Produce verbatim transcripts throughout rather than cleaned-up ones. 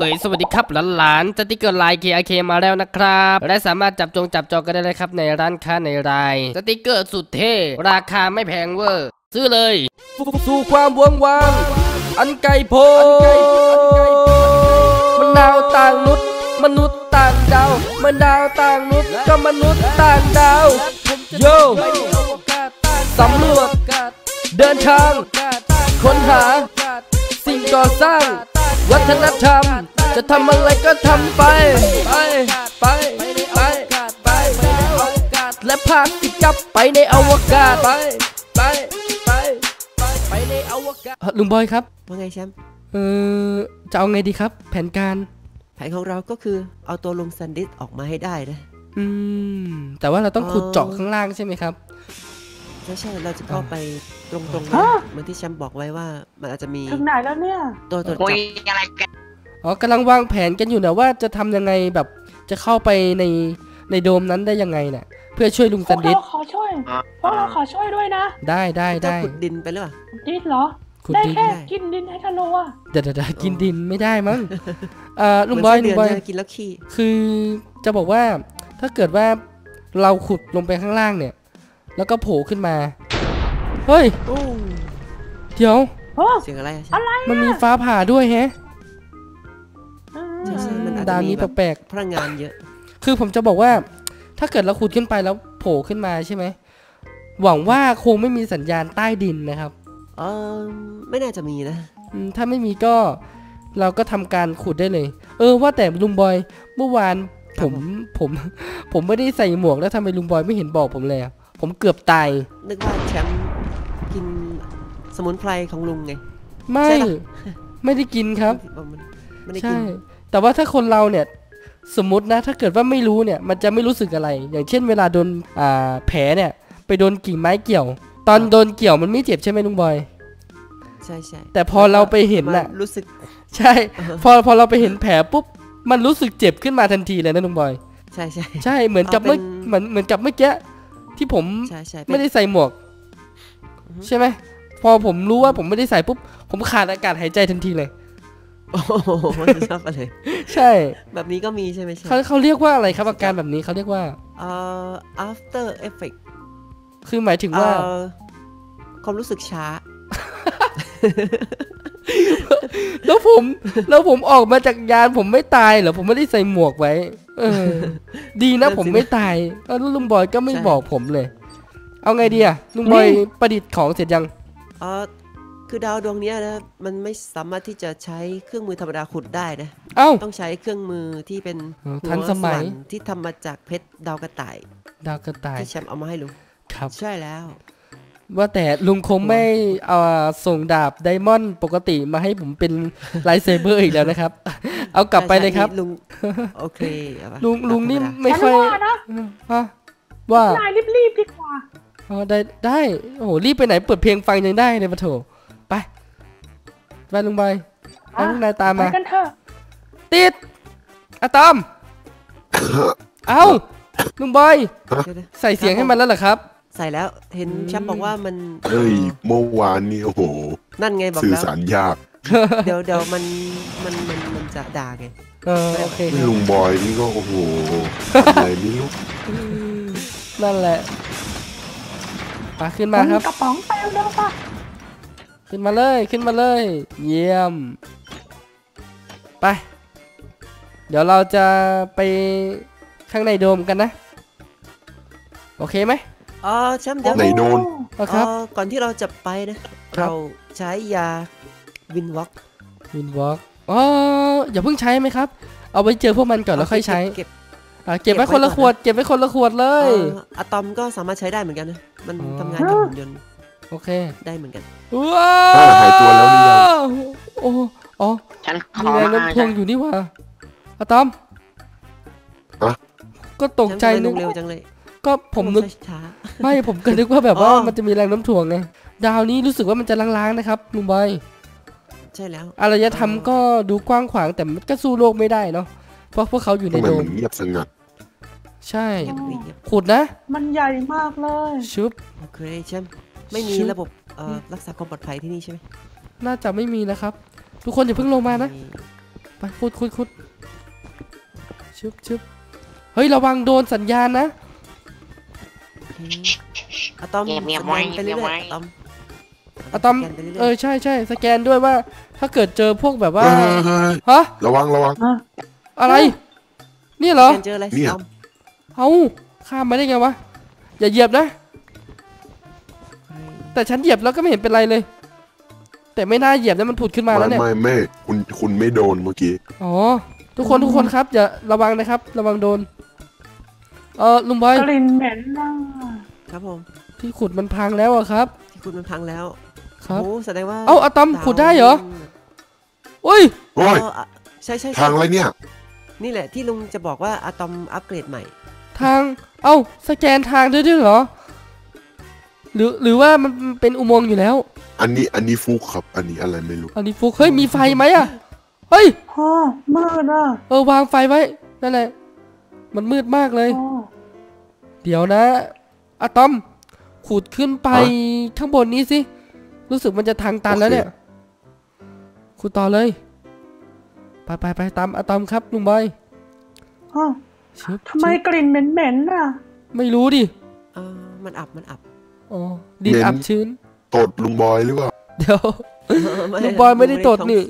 เอ๋ยสวัสดีครับหลานๆสติ๊กเกอร์ลาย เค อาร์ เค มาแล้วนะครับและสามารถจับจองจับจองกันได้เลยครับในร้านค้าในรายสติ๊กเกอร์สุดเท่ราคาไม่แพงเวอร์ซื้อเลยสู่ความเวิ้งว้างอันไกลโพ้มนาวต่างนุษย์มนุษย์ต่างดาวมนาวต่างนุษย์ก็มนุษย์ต่างดาวโย่สำรวจเดินทางค้นหาสิ่งก่อสร้างวัฒนธรรมจะทำอะไรก็ทำไปไปไปไปไปและพาสิจับไปในอวกาศไปไปไปไปในอวกาศลุงบอยครับว่าไงแชมป์เออจะเอาไงดีครับแผนการแผนของเราก็คือเอาตัวลุงซันดิสออกมาให้ได้นะอืมแต่ว่าเราต้องขุดเจาะข้างล่างใช่ไหมครับใช่เราจะเข้าไปตรงๆนะเหมือนที่แชมป์บอกไว้ว่ามันอาจจะมีถึงไหนแล้วเนี่ยตัวตัวอะไรกันอ๋อกำลังวางแผนกันอยู่นะว่าจะทำยังไงแบบจะเข้าไปในในโดมนั้นได้ยังไงเนี่ยเพื่อช่วยลุงซันดิสขอช่วยพวกเราขอช่วยด้วยนะได้ได้ได้ขุดดินไปหรือเปล่าดินเหรอได้แค่กินดินให้ทะลุอ่ะเดี๋ยวเดี๋ยวกินดินไม่ได้มั้งเอ่อลุงบอยลุงบอยกินแล้วขี้คือจะบอกว่าถ้าเกิดว่าเราขุดลงไปข้างล่างเนี่ยแล้วก็โผล่ขึ้นมาเฮ้ยเดี๋ยวเสียงอะไรอะไรมันมีฟ้าผ่าด้วยแฮะดาวนี้แปลกๆพลังงานเยอะคือผมจะบอกว่าถ้าเกิดเราขุดขึ้นไปแล้วโผล่ขึ้นมาใช่ไหมหวังว่าคงไม่มีสัญญาณใต้ดินนะครับเออไม่น่าจะมีนะถ้าไม่มีก็เราก็ทำการขุดได้เลยเออว่าแต่ลุงบอยเมื่อวานผมผมผมไม่ได้ใส่หมวกแล้วทำไมลุงบอยไม่เห็นบอกผมเลยผมเกือบตายนึกว่าแชมป์กินสมุนไพรของลุงไงไม่ไม่ได้กินครับใช่แต่ว่าถ้าคนเราเนี่ยสมมตินะถ้าเกิดว่าไม่รู้เนี่ยมันจะไม่รู้สึกอะไรอย่างเช่นเวลาโดนอ่าแผลเนี่ยไปโดนกิ่งไม้เกี่ยวตอนโดนเกี่ยวมันไม่เจ็บใช่ไหมลุงบอยใช่ใช่แต่พอเราไปเห็นน่ะรู้สึกใช่พอพอเราไปเห็นแผลปุ๊บมันรู้สึกเจ็บขึ้นมาทันทีเลยนะลุงบอยใช่ใช่ใช่เหมือนกับเมื่อเหมือนเหมือนกับเมื่อกี้ที่ผมไม่ได้ใส่หมวกใช่ไหมพอผมรู้ว่าผมไม่ได้ใส่ปุ๊บผมขาดอากาศหายใจทันทีเลยโอ้โหชอบเลยใช่แบบนี้ก็มีใช่ไหมเขาเขาเรียกว่าอะไรครับอาการแบบนี้เขาเรียกว่าเอ่อ after effect คือหมายถึงว่าความรู้สึกช้าแล้วผมแล้วผมออกมาจากยานผมไม่ตายเหรอผมไม่ได้ใส่หมวกไว้เออดีนะผมไม่ตายแล้วลุงบอยก็ไม่บอกผมเลยเอาไงดีอะลุงบอยประดิษฐ์ของเสร็จยังอ๋อคือดาวดวงนี้นะมันไม่สามารถที่จะใช้เครื่องมือธรรมดาขุดได้นะเอ้าต้องใช้เครื่องมือที่เป็นทันสมัยที่ทำมาจากเพชรดาวกระต่ายดาวกระต่ายที่แชมป์เอามาให้ลุงครับใช่แล้วว่าแต่ลุงคงไม่เอาส่งดาบไดมอนด์ปกติมาให้ผมเป็นไลท์เซเบอร์อีกแล้วนะครับเอากลับไปเลยครับลุงโอเคลุงลุงนี่ไม่ค่อยว่ารีบรีบดีกว่าอ๋อได้ได้โอ้โหรีบไปไหนเปิดเพลงฟังยังได้เลยปะโถไปไปลุงบอยเอานายตามมาติดอะตอมเอาลุงบอยใส่เสียงให้มันแล้วเหรอครับใส่แล้วเห็นแชมป์บอกว่ามันเฮ้ยเมื่อวานนี่โอ้โหนั่นไงบอกแล้วสื่อสารยากเดี๋ยวเดี๋ยวมันมันมันจะด่าไงโอเคลุงบอยนี่ก็โอ้โหอะไรนี่นั่นแหละปะขึ้นมาครับกระป๋องไปเร็วปะขึ้นมาเลยขึ้นมาเลยเยี่ยมไปเดี๋ยวเราจะไปข้างในโดมกันนะโอเคไหมอ๋อแชมป์เดี๋ยวโดนครับก่อนที่เราจะไปนะเราใช้ยาวินวอล์กวินวอล์กอ๋ออย่าเพิ่งใช้ไหมครับเอาไปเจอพวกมันก่อนแล้วค่อยใช้เก็บเก็บไว้คนละขวดเก็บไว้คนละขวดเลยอะตอมก็สามารถใช้ได้เหมือนกันนะมันทำงานกับหุ่นยนต์โอเคได้เหมือนกันว้าวหายตัวแล้วนี่ยังโอ้อ๋อฉันขอมาพวงอยู่นี่ว่าอะตอมก็ตกใจนึกเร็วจังเลยก็ผมนึกไม่ผมก็นึกว่าแบบว่ามันจะมีแรงน้ำถ่วงไงดาวนี้รู้สึกว่ามันจะล้างๆนะครับลุงบอยใช่แล้วอารยธรรมก็ดูกว้างขวางแต่มันก็สู้โลกไม่ได้เนาะเพราะพวกเขาอยู่ในโดมเงียบสงัดใช่ขุดนะมันใหญ่มากเลยชุบโอเคแชมป์ไม่มีระบบรักษาความปลอดภัยที่นี่ใช่ไหมน่าจะไม่มีนะครับทุกคนอย่าเพิ่งลงมานะ ไปคุดคุดคุดชึบชึบเฮ้ยระวังโดนสัญญาณนะอะตอมสแกนไปเรื่อยๆอะตอมอะตอมเออใช่ใช่สแกนด้วยว่าถ้าเกิดเจอพวกแบบว่าฮะระวังระวังอะไรนี่เหรอเจออะไรอะตอมเอาข้ามมาได้ไงวะอย่าเหยียบนะแต่ฉันเหยียบแล้วก็ไม่เห็นเป็นไรเลยแต่ไม่น่าเหยียบนะมันผุดขึ้นมาแล้วเนี่ยไม่ไม่คุณคุณไม่โดนเมื่อกี้อ๋อทุกคนทุกคนครับอย่าระวังนะครับระวังโดนเออลุงบอยกลิ่นเหม็นมากครับผมที่ขุดมันพังแล้วอะครับที่ขุดมันพังแล้วครับโอ้แสดงว่าเอ้าอะตอมขุดได้เหรออุ้ยโอ้ยใช่ใช่ทางอะไรเนี่ยนี่แหละที่ลุงจะบอกว่าอะตอมอัปเกรดใหม่ทางเอ้าสแกนทางด้วยด้วยเหรอหรือหรือว่ามันเป็นอุโมงค์อยู่แล้วอันนี้อันนี้ฟุกครับอันนี้อะไรไม่รู้อันนี้ฟุกเฮ้ยมีไฟไหมอะเฮ้ยพ่อมืดอะเออวางไฟไว้นั่นแหละมันมืดมากเลยเดี๋ยวนะอะตอมขุดขึ้นไปข้างบนนี้สิรู้สึกมันจะทางตันแล้วเนี่ยขุดต่อเลยไปไปไปตามอะตอมครับลุงบอยทำไมกลิ่นเหม็นๆอะไม่รู้ดิเออมันอับมันอับอ๋อดินอับชื้นตดลุงบอยหรือเปล่าเดี๋ยวลุงบอยไม่ได้ตดนี่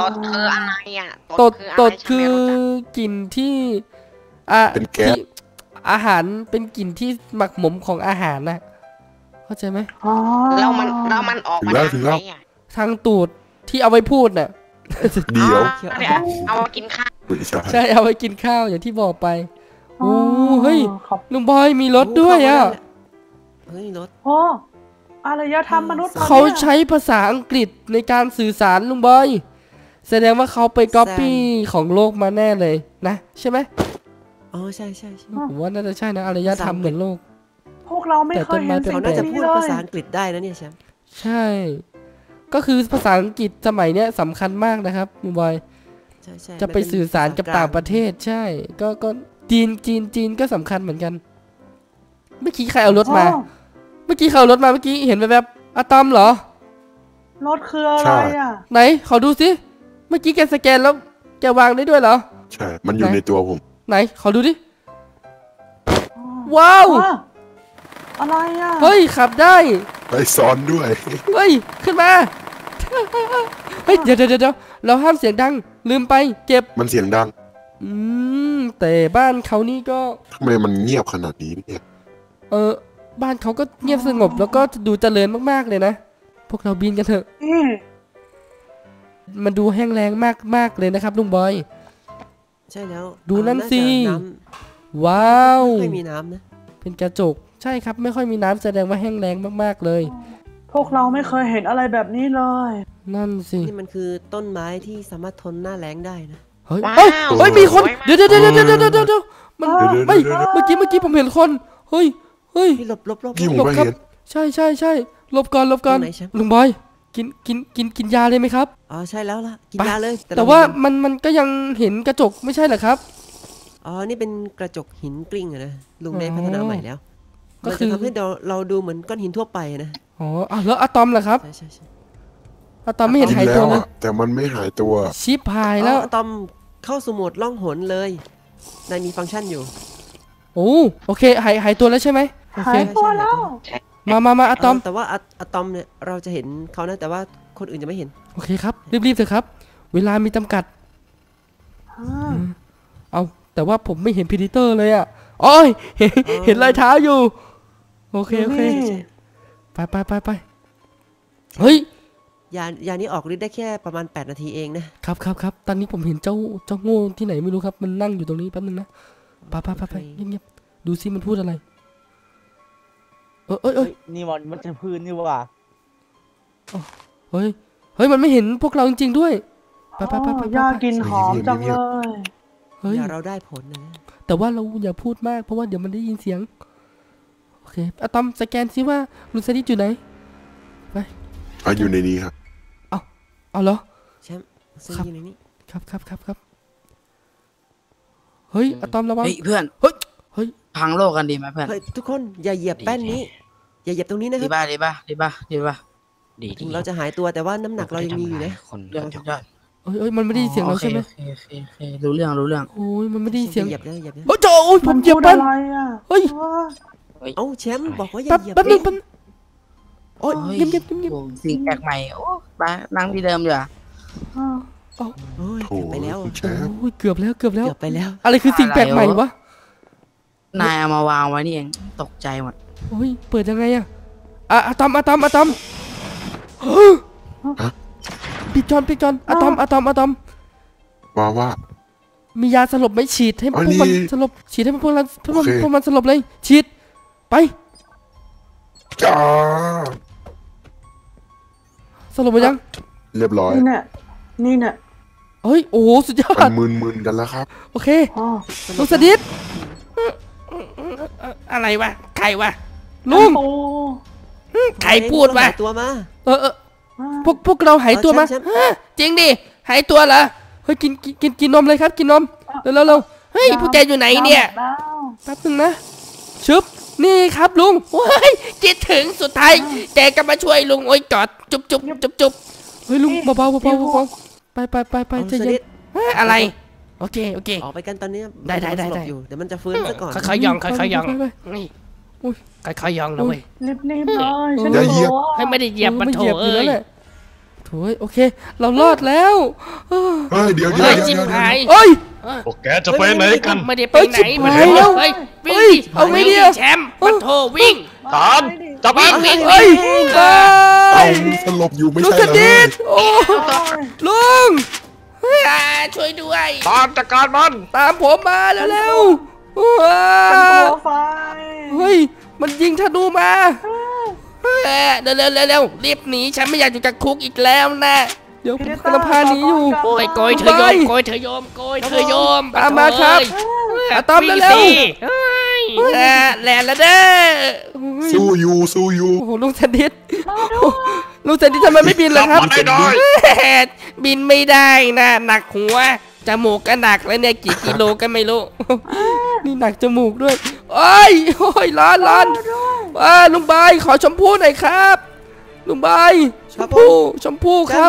ตดคืออะไรอ่ะตดตดคือกลิ่นที่อ่ะอาหารเป็นกลิ่นที่หมักหมมของอาหารนะเข้าใจไหมแล้วมันแล้วมันออกมาทางไหนอ่ะทางตูดที่เอาไว้พูดน่ะเดี๋ยวเอาไว้กินข้าวใช่เอาไว้กินข้าวอย่างที่บอกไปโอ้เฮ้ยลุงบอยมีรถด้วยอ่ะเฮ้ยรถโอ้อารยธรรมมนุษย์เขาใช้ภาษาอังกฤษในการสื่อสารลุงบอยแสดงว่าเขาไปก๊อปปี้ของโลกมาแน่เลยนะใช่ไหมอ๋อใช่ใช่ผมว่าน่าจะใช่นะอารยธรรมเหมือนโลกพวกเราไม่เคยเห็นเขาน่าจะพูดภาษาอังกฤษได้นะเนี่ยแชมป์ใช่ก็คือภาษาอังกฤษสมัยเนี้ยสำคัญมากนะครับลุงบอยจะไปสื่อสารกับต่างประเทศใช่ก็ก็จีนจีนจีนก็สำคัญเหมือนกันเมื่อกี้ใครเอารถมาเมื่อกี้เขารถมาเมื่อกี้เห็นแบบอะตอมเหรอรถคืออะไรอ่ะไหนขอดูสิเมื่อกี้แกสแกนแล้วแกวางได้ด้วยเหรอใช่มันอยู่ในตัวผมไหนขอดูดิว้าวอะไรอ่ะเฮ้ยขับได้ไปซ้อนด้วยเฮ้ยขึ้นมาเฮ้ยเดี๋ยวเดี๋ยวเดี๋ยวเราห้ามเสียงดังลืมไปเก็บมันเสียงดังอืมแต่บ้านเขานี่ก็ทำไมมันเงียบขนาดนี้เนี่ยเออบ้านเขาก็เงียบสงบแล้วก็ดูเจริญมากๆเลยนะพวกเราบินกันเถอะมันดูแห้งแล้งมากๆเลยนะครับลุงบอยใช่แล้วดูนั่นสิว้าวไม่ค่อยมีน้ำนะเป็นกระจกใช่ครับไม่ค่อยมีน้ำแสดงว่าแห้งแล้งมากๆเลยพวกเราไม่เคยเห็นอะไรแบบนี้เลยนั่นสินี่มันคือต้นไม้ที่สามารถทนหน้าแล้งได้นะเฮ้ยเฮ้ยมีคนเดี๋ยวเดี๋ยวเดี๋ยวเดี๋ยวเดี๋ยวเดี๋ยวมันไม่เมื่อกี้เมื่อกี้ผมเห็นคนเฮ้ยเฮ้ยหลบหลบหลบครับใช่ใช่ใช่หลบก่อนหลบก่อนลุงบอยกินกินกินกินยาเลยไหมครับอ๋อใช่แล้วล่ะกินยาเลยแต่ว่ามันมันก็ยังเห็นกระจกไม่ใช่เหรอครับอ๋อนี่เป็นกระจกหินกลิ้งนะลุงได้พัฒนาใหม่แล้วก็คือทำให้เราเราดูเหมือนก้อนหินทั่วไปนะอ๋อแล้วอะตอมเหรอครับใช่ใช่ใช่อะตอมไม่เห็นหายตัวนะแต่มันไม่หายตัวชิปหายแล้วอะตอมเข้าสู่โหมดล่องหนเลยนายมีฟังก์ชันอยู่โอ้โอเคหายหายตัวแล้วใช่ไหมหายตัวแล้วมามามาอะตอมแต่ว่าอะตอมเนี่ยเราจะเห็นเขานะแต่ว่าคนอื่นจะไม่เห็นโอเคครับรีบๆเถอะครับเวลามีจำกัดเอาแต่ว่าผมไม่เห็นพีดิเตอร์เลยอ่ะโอ้ยเห็นรอยเท้าอยู่โอเคโอเคไปไปไปไปเฮ้ยยายานี้ออกฤทธิ์ได้แค่ประมาณแปดนาทีเองนะครับครับครับตอนนี้ผมเห็นเจ้าเจ้าโง่ที่ไหนไม่รู้ครับมันนั่งอยู่ตรงนี้แป๊บนึงนะไปไปไปเงียบๆดูซิมันพูดอะไรเอ้ยเอ้ยนี่มันมันจะพื้นนี่ว่าเฮ้ยเฮ้ยมันไม่เห็นพวกเราจริงๆด้วยไปไปไปไปยากินหอมจังเลยเฮ้ยเราได้ผลนะแต่ว่าเราอย่าพูดมากเพราะว่าเดี๋ยวมันได้ยินเสียงโอเคอะตอมสแกนซิว่าลุงซาดิสอยู่ไหนไปเอาอยู่ในนี้ครับเอาเอาเหรอแชมป์ครับครับครับครับครับเฮ้ยอะตอมระวังเฮ้ยเพื่อนเฮ้ยเฮ้ยพังโลกกันดีไหมเพื่อนเฮ้ยทุกคนอย่าเหยียบแป้นนี้อย่าเหยียบตรงนี้นะครับดีป่ะดีป่ะดีป่ะดีป่ะดีถึงเราจะหายตัวแต่ว่าน้ำหนักเรายังมีอยู่นะคนเยอะ เอ้ยเอ้ยมันไม่ได้เสียงเราใช่ไหมรู้เรื่องรู้เรื่องโอ้ยมันไม่ได้เสียงเหยียบเลยเหยียบเลยโอ้ยโจ้ยผมเหยียบมันเฮ้ยเอ้าแชมป์บอกว่าอย่าเหยียบแป๊บนึงมันโอ้ยเงียบเงียบเงียบสิ่งแปลกใหม่โอ้บ้านั่งที่เดิมอยู่อ่ะโอ้ยเกือบไปแล้วโอ้ยเกือบแล้วเกือบแล้วเกือบไปแล้วอะไรคือสิ่งแปลกใหม่วะนายเอามาวางไว้นี่เองตกใจหมดโอ้ยเปิดยังไงอะอะอะตอมอะตอมอะตอมปิดจอนปิดจอนอะตอมอะตอมอะตอมว่าว่ามียาสลบไหมฉีดให้พวกมันสลบฉีดให้พวกมันพวกมันสลบเลยฉีดไปสลบไปยังเรียบร้อยนี่เนี่ยนี่เนี่ยเฮ้ยโอ้สุดยอดมึนมึนกันแล้วครับโอเคลุงสดิษอะไรวะใครวะลุงใครพูดวะตัวมาเออเออพวกพวกเราหายตัวมาจริงดิหายตัวเหรอเฮ้ยกินกินกินนมเลยครับกินนมแล้วแล้วเฮ้ยผู้ใจอยู่ไหนเนี่ยแป๊บนึงนะชึบนี่ครับลุงโอ้ยคิดถึงสุดท้ายแกก็มาช่วยลุงโอ้ยกอดจุบจุบจุบจุบเฮ้ยลุงเบาเบาเบาเบาไปไปไปไปใจเย็นอะไรโอเคโอเคออกไปกันตอนนี้ได้ได้ได้อยู่เดี๋ยวมันจะฟื้นซะก่อนค่อยๆยองค่อยๆยองนี่ค่อยๆยองนะเว้ยรีบๆเลยฉันเหยียบให้ไม่ได้เหยียบมันโถเอ้ยโถโอเคเรารอดแล้วเฮ้ยเดี๋ยวเดี๋ยวเดี๋ยวเฮ้ยโอ้แกจะไปไหนกันไม่ได้ไปไหนมาแล้วเฮ้ยวิ่งเอาไม่ได้แชมป์มันโถวิ่งตามจับวิ่งวิ่งเฮ้ยสลบอยู่ไม่ใช่เลยลุงช่วยด้วยตามจัดการมันตามผมมาแล้วแล้วเฮ้ยมันยิงธนูมาเร็วเร็วเร็วรีบหนีฉันไม่อยากอยู่กับคุกอีกแล้วนะเดี๋ยวผมกำลังพาหนีอยู่โอยโกยเธอโยมโกยเธอโยมโกยเธอโยมตามมาครับตามแล้วเร็วแหล่แล้วเด้อสู้อยู่สู้อยู่โอ้ลุงสดิษลุงสดิษทำไมไม่บินล่ะครับบินไม่ได้นะหนักหัวจมูกก็หนักแล้วเนี่ยกี่กิโลก็ไม่รู้นี่หนักจมูกด้วยโอ้ยโอ้ยร้อนร้อนอ่าลุงใบขอชมพู่หน่อยครับลุงใบชมพู่ชมพู่ครับ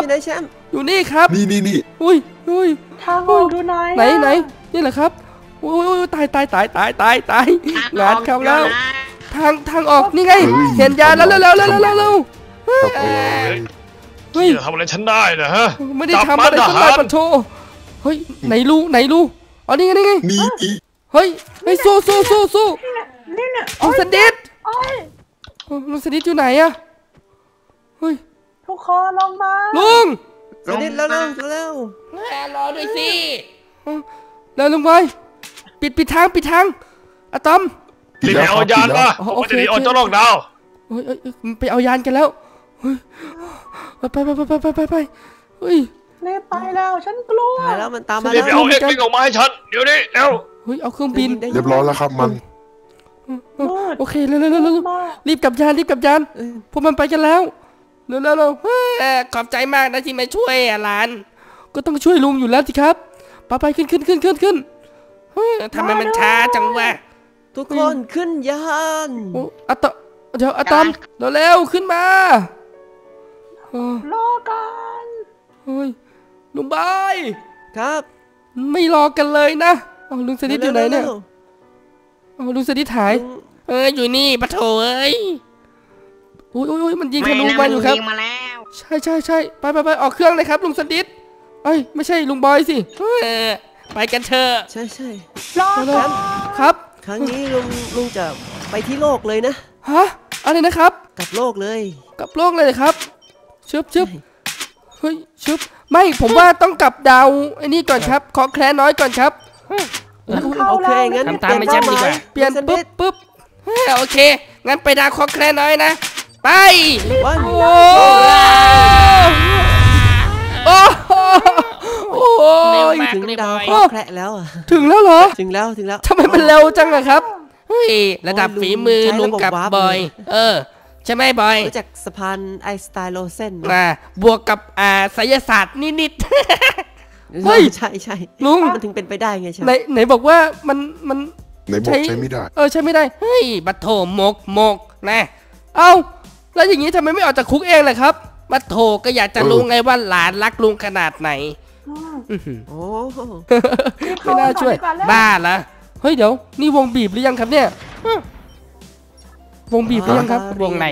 อยู่นี่ครับนี่นี่นี่อุ้ยอุ้ยทางออกดูหน่อยไหนไหนนี่แหละครับอุ้ยตายตายตายตายตายตายงานเข้าแล้วทางทางออกนี่ไงเห็นยาแล้วแล้วแล้วแล้วแล้วแล้วเฮ้ยทำอะไรฉันได้นะฮะไม่ได้ทำอะไรฉันได้ปันโชเฮ้ยไหนลูไหนลูอ๋อนี่ไงนี่ไงเฮ้ยเฮ้ยสู้สู้สู้สู้ลุงสดิษลุงสดิษอยู่ไหนอะเฮ้ยทุกคนลงมาลุงสดิษแล้วแล้วแล้วรอด้วยสิแล้วลุงไปปิดปิดทางปิดทางอะตอมรีบเอายานมาผมจะหนีออกจากโลกดาวเฮ้ยไปเอายานกันแล้วไปไปไปไปไปไปเฮ้ยเล่ไปแล้วฉันกลัวตายแล้วมันตามมาแล้วเอาเอ็กซ์บินออกมาให้ฉันเดี๋ยวนี้เร็วเฮ้ยเอาเครื่องบินเรียบร้อยแล้วครับมันโอเคเร็วเร็วเร็วรีบกลับยานรีบกลับยานพวกมันไปกันแล้วเร็วเร็วเร็วขอบใจมากนะที่มาช่วยหลานก็ต้องช่วยลุงอยู่แล้วสิครับป้าไปขึ้นขึ้นขึ้นขึ้นขึ้นทำไมมันช้าจังวะทุกคนขึ้นยานอะตอมเดี๋ยวอะตอมเร็วๆขึ้นมารอกันเฮ้ยลุงใบครับไม่รอกันเลยนะอ๋อลุงสดิษอยู่ไหนเนี่ยอ๋อลุงสดิษหายเอ้ยอยู่นี่ปะโถเอ้ยโอ้ยโอ้ยมันยิงธนูมาอยู่ครับใช่ใช่ใช่ไปไปไปออกเครื่องเลยครับลุงสดิษเอ้ยไม่ใช่ลุงบอยสิไปกันเถอะใช่ใช่รอครับครับครั้งนี้ลุงลุงจะไปที่โลกเลยนะฮะอะไรนะครับกลับโลกเลยกลับโลกเลยครับชึบชึบเฮ้ยชึบไม่ผมว่าต้องกลับดาวไอ้นี่ก่อนครับขอแคร์น้อยก่อนครับโอเคงั้นตามไปแชมป์ดีกว่าเปลี่ยนปุ๊บปุ๊บโอเคงั้นไปดาวขอแคร์น้อยนะไปโอ้โอ้ยถึงดาวขอแคร์แล้วอ่ะถึงแล้วเหรอถึงแล้วถึงแล้วทำไมมันเร็วจังอะครับเฮ้ยระดับฝีมือลุงกับบอยเออใช่ไหมบอยจากสะพานไอสไตล์โลเซนมาบวกกับอ่าไสยศาสตร์นิดๆเฮ้ยใช่ใช่ลุงมันถึงเป็นไปได้ไงใช่ไหมไหนบอกว่ามันมันไหนบอกใช้ไม่ได้เออใช้ไม่ได้เฮ้ยบัตโถมกมกนะเอ้าแล้วอย่างนี้ทำไมไม่ออกจากคุกเองเลยครับบัตโถก็อยากจะรู้ไงว่าหลานรักลุงขนาดไหน โอ้ไม่น่าช่วยบ้าละเฮ้ยเดี๋ยวนี่วงบีบหรือยังครับเนี่ยวงบีบหรือยังครับวงไหน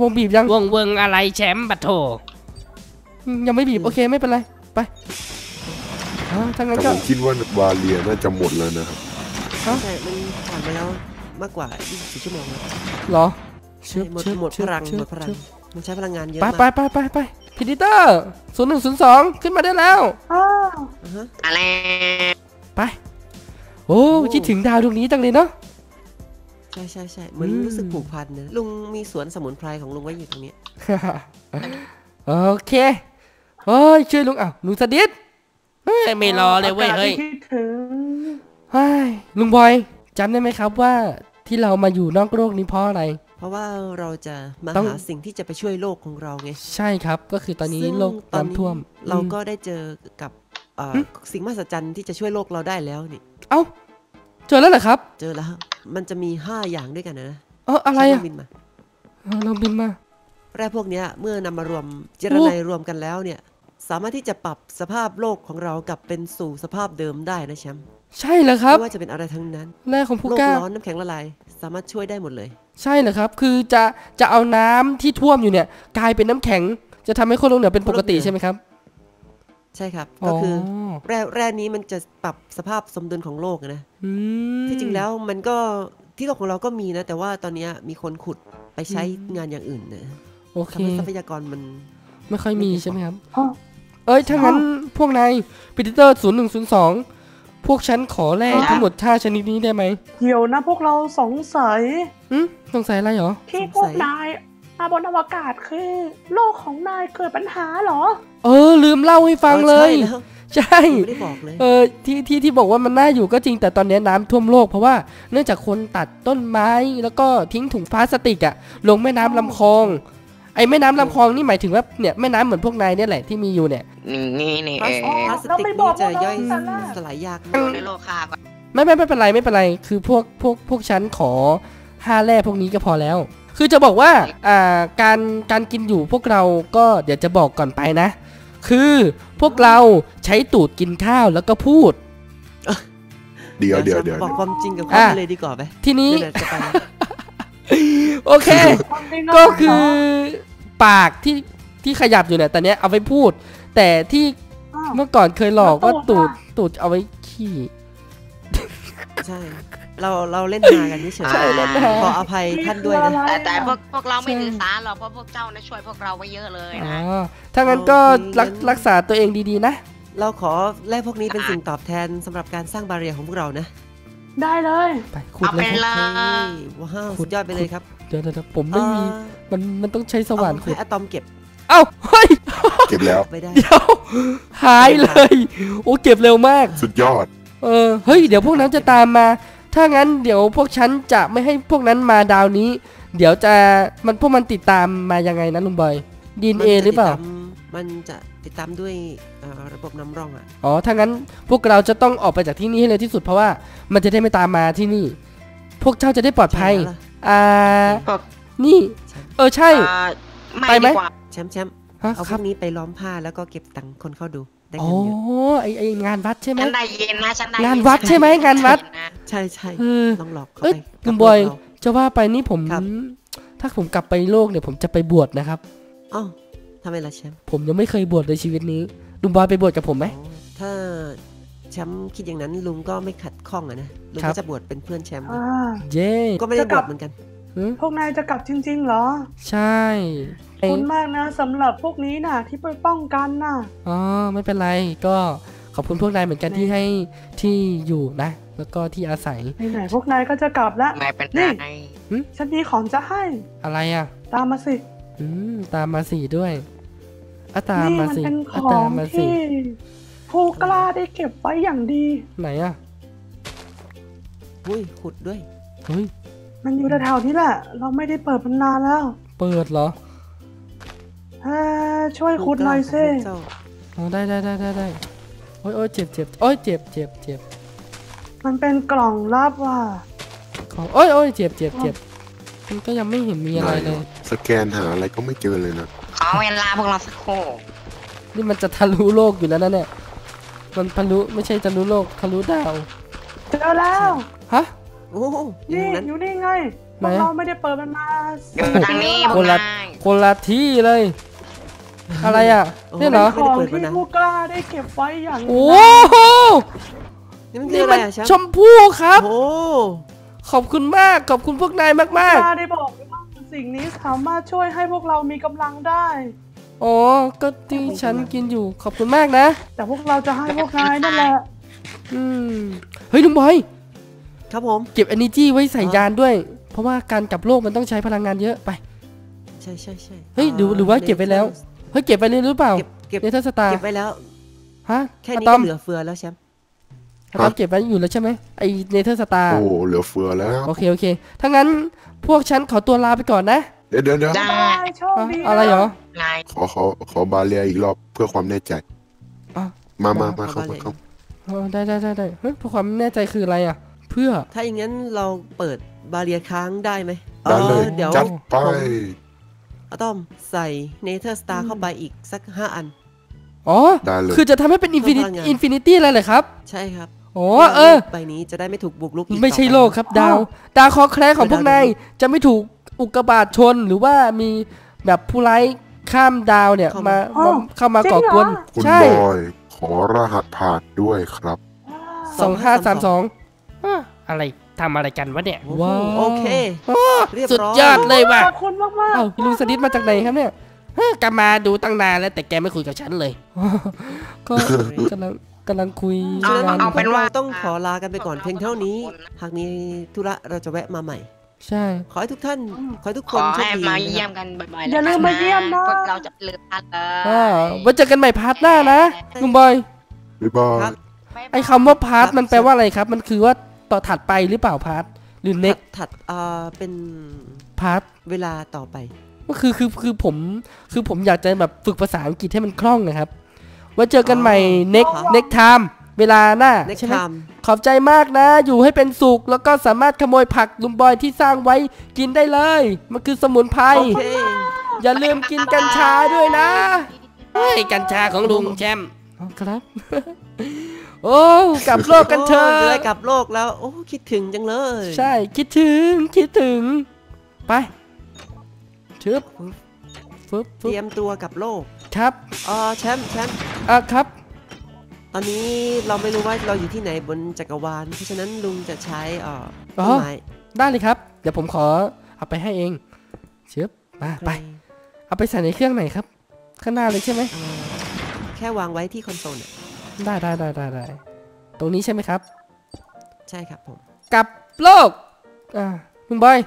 วงบีบยังวงเวิงอะไรแชมป์บัตโถยังไม่บีบโอเคไม่เป็นไรไปทั้งนั้นก็ผมคิดว่าวาเลียน่าจะหมดแล้วนะครับใช่มันผ่านไปแล้วมากกว่ายี่สิบสี่ชั่วโมงแล้วหรอหมดหมดพลังหมดพลังมันใช้พลังงานเยอะมากไปไปไปไปพีดิเตอร์ศูนย์หนึ่งศูนย์สองขึ้นมาได้แล้วอะไรไปโอ้คิดถึงดาวดวงนี้จังเลยเนาะใช่ใช่ใช่เหมือนรู้สึกผูกพันนะลุงมีสวนสมุนไพรของลุงไว้อยู่ตรงนี้โอเคเฮ้ยช่วยลุงอ่ะลุงสดิษฐ์ไม่รอเลยเว้ยเฮ้ยลุงบอยจำได้ไหมครับว่าที่เรามาอยู่นอกโลกนี้เพราะอะไรเพราะว่าเราจะมาหาสิ่งที่จะไปช่วยโลกของเราไงใช่ครับก็คือตอนนี้โลกน้ำท่วมเราก็ได้เจอกับสิ่งมหัศจรรย์ที่จะช่วยโลกเราได้แล้วนี่เอ้าเจอแล้วเหรอครับเจอแล้วมันจะมีห้าอย่างด้วยกันนะเอออะไรอะเราบินมาแร่พวกนี้เมื่อนำมารวมเจรไนรวมกันแล้วเนี่ยสามารถที่จะปรับสภาพโลกของเรากลับเป็นสู่สภาพเดิมได้นะแชมป์ใช่เหรอครับไม่ว่าจะเป็นอะไรทั้งนั้นแร่ของผู้กล้าโลกร้อนน้ำแข็งละลายสามารถช่วยได้หมดเลยใช่เหรอครับคือจะจะเอาน้ำที่ท่วมอยู่เนี่ยกลายเป็นน้ำแข็งจะทำให้คนโลกเหนือเป็นปกติใช่ไหมครับใช่ครับก็คือแร่แร่นี้มันจะปรับสภาพสมดุลของโลกนะที่จริงแล้วมันก็ที่โลกของเราก็มีนะแต่ว่าตอนนี้มีคนขุดไปใช้งานอย่างอื่นนะทำให้ทรัพยากรมันไม่ค่อยมีใช่ไหมครับเอ้ยถ้างั้นพวกนายพีดิเตอร์ศูนย์หนึ่งศูนย์สองพวกฉันขอแร่ทั้งหมดท่าชนิดนี้ได้ไหมเดี๋ยวนะพวกเราสงสัยอืมสงสัยอะไรเหรอที่พวกนายมาบนอวกาศคือโลกของนายเกิดปัญหาเหรอเออลืมเล่าให้ฟังเลยใช่ไม่ได้บอกเลยเออที่ที่ที่บอกว่ามันน่าอยู่ก็จริงแต่ตอนนี้น้ำท่วมโลกเพราะว่าเนื่องจากคนตัดต้นไม้แล้วก็ทิ้งถุงพลาสติกอะลงแม่น้ำลำคลองไอ้แม่น้ำลำคลองนี่หมายถึงว่าเนี่ยแม่น้ำเหมือนพวกนายเนี่ยแหละที่มีอยู่เนี่ยนี่นี่เองพลาสติกนี่จะย่อยสลายยากในโลกค่ะไม่ไม่ไม่เป็นไรไม่เป็นไรคือพวกพวกพวกฉันขอห้าแร่พวกนี้ก็พอแล้วคือจะบอกว่าอ่าการการกินอยู่พวกเราก็เดี๋ยวจะบอกก่อนไปนะคือพวกเราใช้ตูดกินข้าวแล้วก็พูดเดี๋ยวเดี๋ยวเดี๋ยวบอกความจริงกับเขาเลยดีกว่าไหมทีนี้โอเคก็คือปากที่ที่ขยับอยู่เนี่ยตอนนี้เอาไว้พูดแต่ที่เมื่อก่อนเคยหลอกว่าตูดตูดเอาไว้ขี้ใช่เราเราเล่นมากันนี่เฉยขออภัยท่านด้วยนะแต่พวกพวกเราไม่ถือสาเราเพราะพวกเจ้านะช่วยพวกเราไว้เยอะเลยนะถ้างั้นก็รักษาตัวเองดีๆนะเราขอแลกพวกนี้เป็นสิ่งตอบแทนสำหรับการสร้างบาเรียของพวกเรานะได้เลยไปขุดเลยว้าวขุดยอดไปเลยครับเดี๋ยวๆผมไม่มีมันมันต้องใช้สว่านขุดอะตอมเก็บเอ้าเฮ้ยเก็บแล้วไม่ได้เดี๋ยวหายเลยโอ้เก็บเร็วมากสุดยอดเออเฮ้ยเดี๋ยวพวกนั้นจะตามมาถ้างั้นเดี๋ยวพวกฉันจะไม่ให้พวกนั้นมาดาวนี้เดี๋ยวจะมันพวกมันติดตามมายังไงนะลุงบอยดีเอหรือเปล่ามันจะติดตามด้วยระบบน้ำร่องอ่ะอ๋อถ้างั้นพวกเราจะต้องออกไปจากที่นี่ให้เร็วที่สุดเพราะว่ามันจะได้ไม่ตามมาที่นี่พวกเจ้าจะได้ปลอดภัยอ่านี่เออใช่ไปไหมแชมป์แชมป์เอาพวกนี้ไปล้อมผ้าแล้วก็เก็บตังค์คนเข้าดูได้เงินเยอะโอ้ไอไองานวัดใช่ไหมงานวัดใช่ไหมงานวัดใช่ใช่ต้องหลอกเขาไปลุงบอยจะว่าไปนี่ผมถ้าผมกลับไปโลกเนี่ยผมจะไปบวชนะครับอ๋อทำไมล่ะแชมป์ผมยังไม่เคยบวชในชีวิตนี้ลุงบอยไปบวชกับผมไหมถ้าแชมป์คิดอย่างนั้นลุงก็ไม่ขัดข้องอะนะลุงก็จะบวชเป็นเพื่อนแชมป์เย้ก็ไม่ได้บวชเหมือนกันพวกนายจะกลับจริงๆเหรอใช่ขอบคุณมากนะสำหรับพวกนี้น่ะที่ไปป้องกันน่ะอ๋อไม่เป็นไรก็ขอบคุณพวกนายเหมือนกันที่ให้ที่อยู่นะแล้วก็ที่อาศัยไหนๆพวกนายก็จะกลับแล้วนี่ฉันมีของจะให้อะไรอ่ะตามมาสิอืมตามมาสิด้วยอาตามาสิอาตามาสิผู้กล้าได้เก็บไว้อย่างดีไหนอะอุ้ยขุดด้วยเฮ้ยมันอยู่แถวนี้แหละเราไม่ได้เปิดมานานแล้วเปิดเหรอช่วยขุดหน่อยสิได้ได้ได้ได้ได้โอ้ยโอ้ยเจ็บเจ็บโอ้ยเจ็บเจ็บเจ็บมันเป็นกล่องลับว่ะของโอ้ยโอ้ยเจ็บเจ็บเจ็บมันก็ยังไม่เห็นมีอะไรเลยสแกนหาอะไรก็ไม่เจอเลยนะขอเวลาพวกเราสักครู่ นี่มันจะทะลุโลกอยู่แล้วนะเนี่ยมันทะลุไม่ใช่ทะลุโลกทะลุดาวเจอแล้วฮะโอ้นี่อยู่นี่ไงเราไม่ได้เปิดมันมาทางนี้คนละคนละที่เลยอะไรอ่ะนี่เหรอของที่ผู้กล้าได้เก็บไว้อย่างโอ้โหนี่มันชมพู่ครับโอ้ขอบคุณมากขอบคุณพวกนายมากมากได้บอกว่าสิ่งนี้สามารถช่วยให้พวกเรามีกำลังได้โอ้ก็ที่ฉันกินอยู่ขอบคุณมากนะแต่พวกเราจะให้พวกนายนั่นแหละอืมเฮ้ยลุงบอยครับผมเก็บ energy ไว้ใส่ยานด้วยเพราะว่าการกลับโลกมันต้องใช้พลังงานเยอะไปใช่ใช่ใช่เฮ้ยหรือว่าเก็บไปแล้วเฮ้ยเก็บไปเลยหรือเปล่าเก็บเนเธอร์สตาร์เก็บไปแล้วฮะแค่นี้เหลือเฟือแล้วแชมป์เราเก็บไว้อยู่แล้วใช่ไหมไอเนเธอร์สตาร์โอ้เหลือเฟือแล้วโอเคโอเคถ้างั้นพวกฉันขอตัวลาไปก่อนนะเดี๋ยวเดี๋ยวได้โชคดีอะไรเหรอขอขอขอบาเลียอีกรอบเพื่อความแน่ใจมามามาเข้ามาเข้าได้ได้ได้ได้เฮ้ยเพื่อความแน่ใจคืออะไรอ่ะเพื่อถ้าอย่างนั้นเราเปิดบาเลียค้างได้ไหมเออเดี๋ยวจัดไปอะตอมใส่เนเธอร์สตาร์เข้าไปอีกสักห้าอันอ๋อคือจะทำให้เป็นอินฟินิตี้อินฟินิตี้อะไรเลยครับใช่ครับโอ้เออใบนี้จะได้ไม่ถูกบุกรุกไม่ใช่โลกครับดาวดาวเคราะห์แคระของพวกนายจะไม่ถูกอุกกาบาตชนหรือว่ามีแบบผู้ร้ายข้ามดาวเนี่ยมาเข้ามาก่อกวนคุณบอยขอรหัสผ่านด้วยครับสองห้าสามสองอะไรทำอะไรกันวะเนี่ยว้าวโอเคสุดยอดเลยว่ะขอบคุณมากมากลุงสนิทมาจากไหนครับเนี่ยกลับมาดูตั้งนานแล้วแต่แกไม่คุยกับฉันเลยก็กำลังกำลังคุยเอาเป็นว่าต้องขอลากันไปก่อนเพียงเท่านี้หากมีธุระเราจะแวะมาใหม่ใช่ขอให้ทุกท่านขอให้ทุกคนโชคดีมาเยี่ยมกันบ่อยๆอย่าลืมมาเยี่ยมนะเราจะเลือกพาร์ทเลยว่าเจอกันใหม่พาร์ทหน้านะลุงบอยลุงบอยไอคำว่าพาร์ทมันแปลว่าอะไรครับมันคือว่าต่อถัดไปหรือเปล่าพาร์ทหรือเน็กถัดอ่าเป็นพาร์ทเวลาต่อไปก็คือคือคือผมคือผมอยากจะแบบฝึกภาษาอังกฤษให้มันคล่องนะครับว่าเจอกันใหม่เน็กเน็กไทม์เวลาหน้าใช่ไหมขอบใจมากนะอยู่ให้เป็นสุขแล้วก็สามารถขโมยผักลุงบอยที่สร้างไว้กินได้เลยมันคือสมุนไพรอย่าลืมกินกัญชาด้วยนะเฮ้ยกัญชาของลุงแชมป์ครับโอ้กลับโลกกันเถอะเลยกลับโลกแล้วโอ้คิดถึงจังเลยใช่คิดถึงคิดถึงไปเชิบเตรียมตัวกับโลกครับอ๋อแชมป์แชมป์อ่ะครับตอนนี้เราไม่รู้ว่าเราอยู่ที่ไหนบนจักรวาลเพราะฉะนั้นลุงจะใช้อ่อต้นไม้ได้เลยครับเดี๋ยวผมขอเอาไปให้เองเชิบมาไปเอาไปใส่ในเครื่องไหนครับข้างหน้าเลยใช่ไหมแค่วางไว้ที่คอนโซลได้ได้ได้ได้ได้ตรงนี้ใช่ไหมครับใช่ครับผมกลับโลกอ่าลุงบอย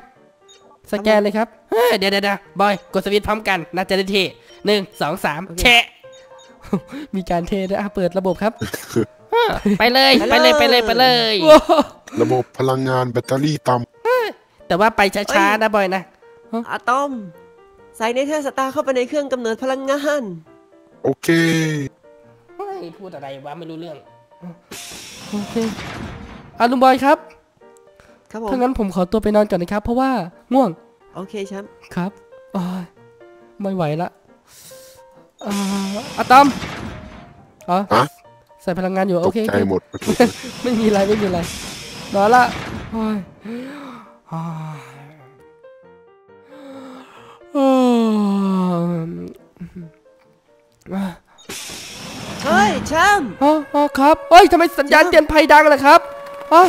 สแกนเลยครับเฮ้ยเดี๋ยวเดี๋ยวบอยกดสวิตช์พร้อมกันน่าจะได้ที่หนึ่งสองสามแชะมีการเทนะเปิดระบบครับไปเลยไปเลยไปเลยไปเลยระบบพลังงานแบตเตอรี่ต่ำแต่ว่าไปช้าๆนะบอยนะอะตอมใส่เนเธอร์สตาร์เข้าไปในเครื่องกำเนิดพลังงานโอเคพูดอะไรวะไม่รู้เรื่องโอเคอ่ะลุงบอยครับครับผมถ้างั้นผมขอตัวไปนอนก่อนนะครับเพราะว่าง่วงโอเคแชมป์ครับอ๋อไม่ไหวละอ่าอะตอมอ๋อใส่พลังงานอยู่โอเคใจหมดไม่มีอะไรไม่มีอะไรนอนละโอ้ยอ๋อเฮ้ยแชมป์อ๋อครับเฮ้ยทำไมสัญญาณเตือนภัยดังล่ะครับอ๋อ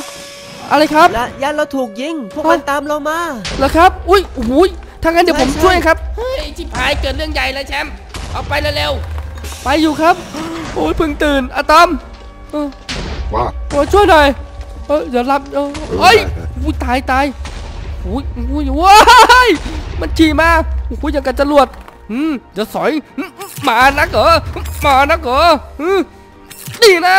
อะไรครับยันเราถูกยิงพวกมันตามเรามาเหรอครับอุ้ยอุ้ยถ้างั้นเดี๋ยวผมช่วยครับเฮ้ยชิบหายเกิดเรื่องใหญ่แล้วแชมป์เอาไปเร็วๆไปอยู่ครับโอ้ยเพิ่งตื่นอะตอมว้าโอ้ช่วยหน่อยเออเดี๋ยวรับเฮ้ยอุ้ยตายตายอุ้ยอุ้ยว้ายมันฉี่มาอุ้ยอย่างกับจรวดอืมจะสอยมานักเหรอมานักเหรอนี่นะ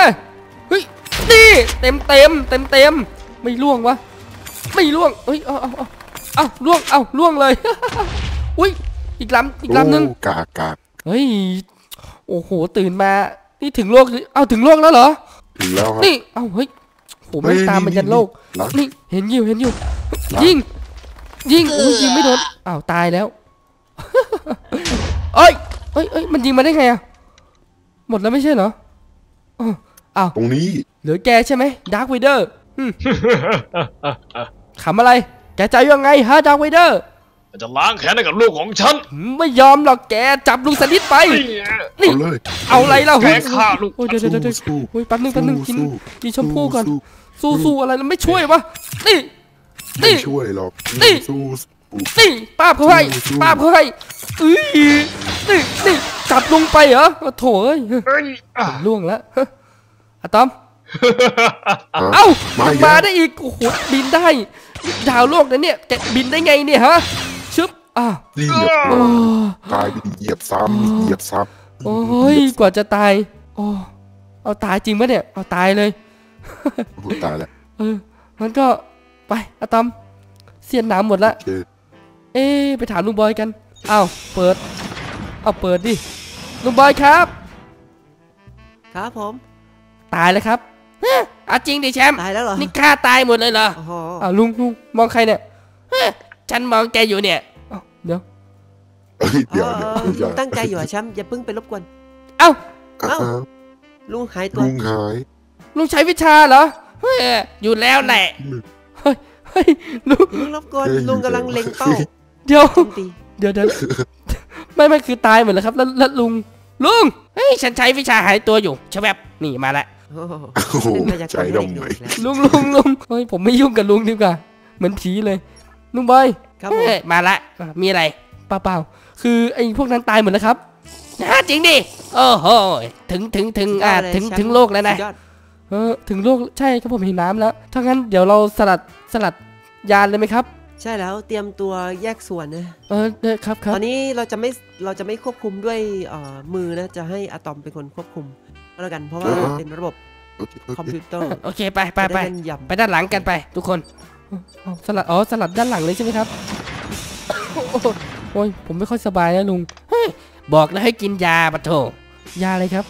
เฮ้ยนี่เต็มเต็มเต็มเต็มไม่ล่วงวะไม่ล่วงเอ้ยเอาเอาเอาล่วงเอาล่วงเลยอุ้ยอีกลำอีกลำนึงกากาเฮ้ยโอ้โหตื่นมานี่ถึงโลกเอาถึงโลกแล้วเหรอถึงแล้วนี่เอาเฮ้ยผมไม่ตามมันยันโลกนี่เห็นอยู่เห็นอยู่ยิงยิงอุ้ยยิงไม่โดนอ้าวตายแล้วเอ้ยเอ้ยมันยิงมาได้ไงอะ หมดแล้วไม่ใช่เหรออ้าวตรงนี้เหลือแกใช่ไหมดาร์คเวเดอร์ขำอะไรแกใจยังไงฮะดาร์คเวเดอร์จะล้างแค้นกับลูกของฉันไม่ยอมหรอกแกจับลุงสนิทไปนี่เอาอะไรล่ะแกฆ่าลูกโอ้ยเดี๋ยวเดี๋ยวเดี๋ยวแป๊บนึงแป๊บนึงกินกินชมพู่ก่อนสู้สู้อะไรแล้วไม่ช่วยวะนี่นี่ช่วยหรอกนี่นี่ป้าบเขาให้ป้าบเขาให้อื้อนี่นี่จับลุงไปเหรอโถ่เอ้ยล่วงแล้วอะตอมเอ้ามาได้อีกโอ้โหบินได้ดาวโลกนั้นเนี่ยแกบินได้ไงเนี่ยฮะชึบอ่ะนี่เหยียบตายไปเหยียบซ้ำเหยียบซ้ำโอ้ยกว่าจะตายโอ้เอาตายจริงปะเนี่ยเอาตายเลยตายแล้วเออมันก็ไปอะตอมเสียนน้ำหมดละเอ๊ไปถามลุงบอยกันอ้าวเปิดเอาเปิดดิลุงบอยครับครับผมตายแล้วครับเอาจริงดิแชมป์ตายแล้วเหรอนี่ฆ่าตายหมดเลยเหรออ้าวลุงลุงมองใครเนี่ยฉันมองแกอยู่เนี่ยเดี๋ยวเดี๋ยวลุงตั้งใจอยู่อะแชมป์อย่าเพิ่งไปรบกวนเอ้าเอ้าลุงหายตัวลุงหายลุงใช้วิชาเหรอเฮ้ยอยู่แล้วแหละเฮ้ยเฮ้ยลุงรบกวนลุงกำลังเล็งเป้าเดี๋ยวเดี๋ยวเดี๋ยวไม่ไม่คือตายหมดแล้วครับแล้วลุงลุงเฮ้ยฉันใช้วิชาหายตัวอยู่เฉยแบบนี่มาแล้วใจดำเลยลุงลุงลุงเฮ้ยผมไม่ยุ่งกับลุงดีกว่าเหมือนผีเลยลุงบอยครับมาละมีอะไรเปล่าเปล่าคือไอ้พวกนั้นตายหมดแล้วครับฮะจริงดิโอ้โหถึงถึงถึงอ่าถึงถึงโลกแล้วนะเออถึงโลกใช่ครับผมเห็นน้ำแล้วถ้างั้นเดี๋ยวเราสลัดสลัดยานเลยไหมครับใช่แล้วเตรียมตัวแยกส่วนนะเออครับครับตอนนี้เราจะไม่เราจะไม่ควบคุมด้วยมือนะจะให้อะตอมเป็นคนควบคุมแล้วกันเพราะว่าเป็นระบบคอมพิวเตอร์โอเคไปไปไปไปด้านหลังกันไปทุกคนสลัดอ๋อสลัดด้านหลังเลยใช่ไหมครับโอ้ยผมไม่ค่อยสบายนะลุงบอกแล้วให้กินยาปะโถยาอะไรครับ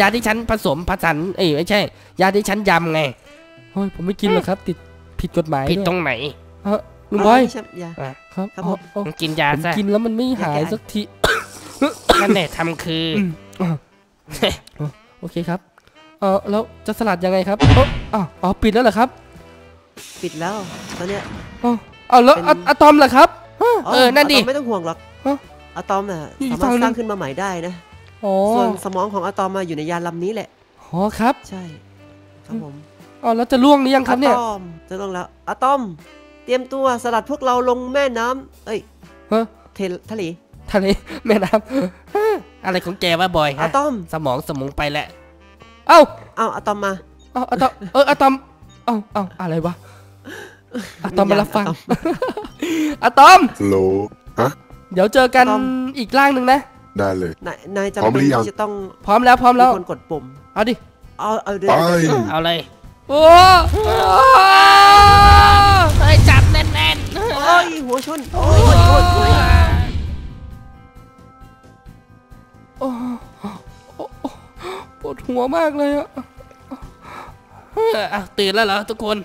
ยาที่ฉันผสมผสานเอ้ยไม่ใช่ยาที่ฉันยำไงโอ้ยผมไม่กินหรอกครับติดผิดกฎหมายผิดตรงไหนเออลุงบอยครับผมกินยาซะกินแล้วมันไม่หายสักทีนั่นแหละทำคือโอเคครับเออแล้วจะสลัดยังไงครับอ๋ออ๋อปิดแล้วเหรอครับปิดแล้วตอนเนี้ยอ๋อเอาแล้วอะตอมเหรอครับเออนั่นดิไม่ต้องห่วงหรอกอะตอมน่ะสามารถสร้างขึ้นมาใหม่ได้นะส่วนสมองของอะตอมมาอยู่ในยานลำนี้แหละอ๋อครับใช่ครับผมอ๋อแล้วจะล่วงหรือยังครับเนี่ยอะตอมจะล่วงแล้วอะตอมเตรียมตัวสลัดพวกเราลงแม่น้ำเอ้ยฮะเททะเลทะเลแม่น้ำอะไรของแกวะบอยอะตอมสมองสมองไปแหละเอ้าเอาอะตอมมาเอาอะตอมเอออะตอมเอาเอาอะไรวะอะตอมมารับฟังอะตอมโลฮะเดี๋ยวเจอกันอีกร่างหนึ่งนะได้เลยนายจำเป็นจะต้องพร้อมแล้วพร้อมแล้วคนกดปุ่มเอาดิเอาเอาเดินเอาเลยโอ้ยจับแน่นๆโอ้ยหัวชนโอ้ยหัวชนโอ้ปวดหัวมากเลยอะตื่นแล้วเหรอทุกคน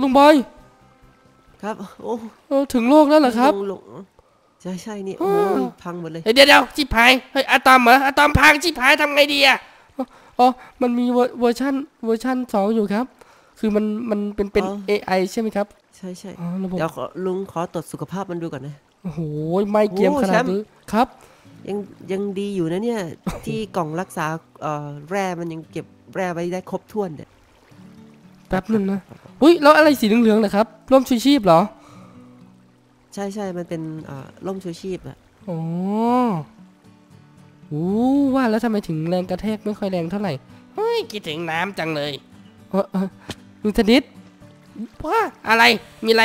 ลุงบอยครับโอ้ถึงโลกแล้วเหรอครับใช่ใช่นี่โอ้พังหมดเลยเดี๋ยวเดี๋ยวชิบหายเฮ้ยอะตอมเหรออะตอมพังชิบหายทำไงดีอะอ๋อมันมีเวอร์ชันเวอร์ชันสองอยู่ครับคือมันมันเป็นเป็น เอ ไอ ใช่ไหมครับใช่ใช่เดี๋ยวลุงขอตรวจสุขภาพมันดูก่อนนะโอ้โหไม่เกมขนาดนี้ครับยังยังดีอยู่นะเนี่ยที่กล่องรักษาแร่มันยังเก็บแร่ไว้ได้ครบถ้วนเนี่ยแป๊บนึงนะอุ้ยแล้วอะไรสีเหลืองๆนะครับร่มชูชีพเหรอใช่ใช่มันเป็นร่มชูชีพอะโอ้โหว่าแล้วทำไมถึงแรงกระแทกไม่ค่อยแรงเท่าไหร่เฮ้ยคิดถึงน้ำจังเลยลุงธนิตว่าอะไรมีอะไร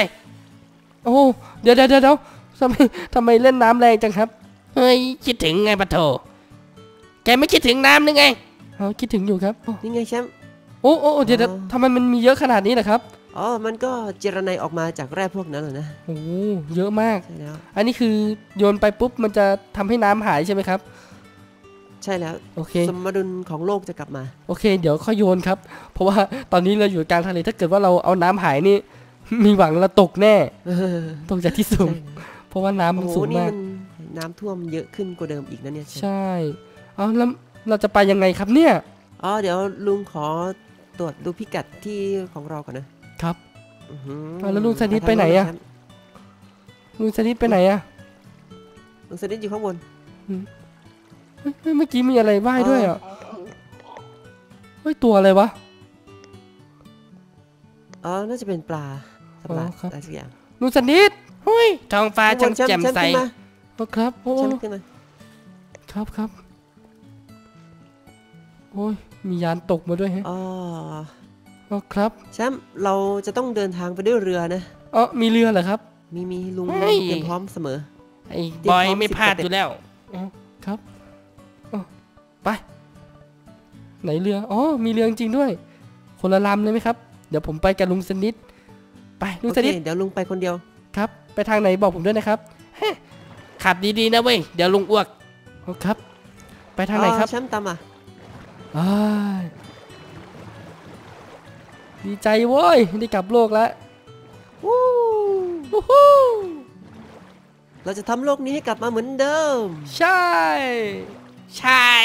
โอ้เดี๋ยวเดี๋ยวเดี๋ยวทำไมทำไมเล่นน้ำแรงจังครับเฮ้ยคิดถึงไงปะโถแกไม่คิดถึงน้ำหรือไงอ๋อคิดถึงอยู่ครับนี่ไงแชมป์โอ้โอ้เดี๋ยวทำไมมันมีเยอะขนาดนี้นะครับอ๋อมันก็เจรไนออกมาจากแร่พวกนั้นแหละนะโอ้เยอะมากใช่แล้วอันนี้คือโยนไปปุ๊บมันจะทำให้น้ำหายใช่ไหมครับใช่แล้วโอเคสมดุลของโลกจะกลับมาโอเคเดี๋ยวค่อยโยนครับเพราะว่าตอนนี้เราอยู่กลางทะเลถ้าเกิดว่าเราเอาน้ำหายนี่มีหวังเราตกแน่ตกจากที่สูงเพราะว่าน้ำมันสูงมากน้ำท่วมเยอะขึ้นกว่าเดิมอีกนะเนี่ยใช่เอาแล้ว เราจะไปยังไงครับเนี่ยอ๋อเดี๋ยวลุงขอตรวจดูพิกัดที่ของเราก่อนนะครับแล้วลุงสนิทไปไหนอะลุงสนิทไปไหนอะลุงสนิทอยู่ข้างบนเมื่อกี้มีอะไรว่ายด้วยอ่ะเฮ้ยตัวอะไรวะอ๋อน่าจะเป็นปลาปลาอะไรสักอย่างลุงสนิทเฮ้ยทองฟ้าช่างแจ่มใสครับโอ้ครับครับโอ้ยมียานตกมาด้วยฮะอ๋อครับแชมป์เราจะต้องเดินทางไปด้วยเรือนะอ๋อมีเรือเหรอครับมีมีลุงเตรียมพร้อมเสมอไอ้บอยไม่พลาดอยู่แล้วครับไปไหนเรืออ๋อมีเรือจริงด้วยคนละลำเลยไหมครับเดี๋ยวผมไปกับลุงสนิทไปลุงสนิทเดี๋ยวลุงไปคนเดียวครับไปทางไหนบอกผมด้วยนะครับขับดีๆนะเว้ยเดี๋ยวลุงอ้วกครับไปทางไหนครับแชมป์ตามมาดีใจเว้ยได้กลับโลกแล้ววู้ฮู้เราจะทำโลกนี้ให้กลับมาเหมือนเดิมใช่ใช่